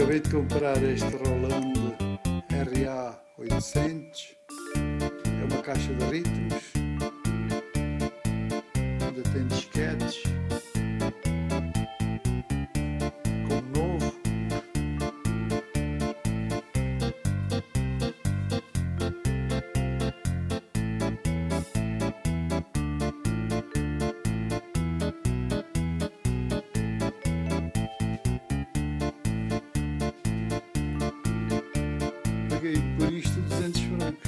Acabei de comprar este Roland RA-800, é uma caixa de ritmos, ainda tem disquetes, como novo. Por isto 200 francos.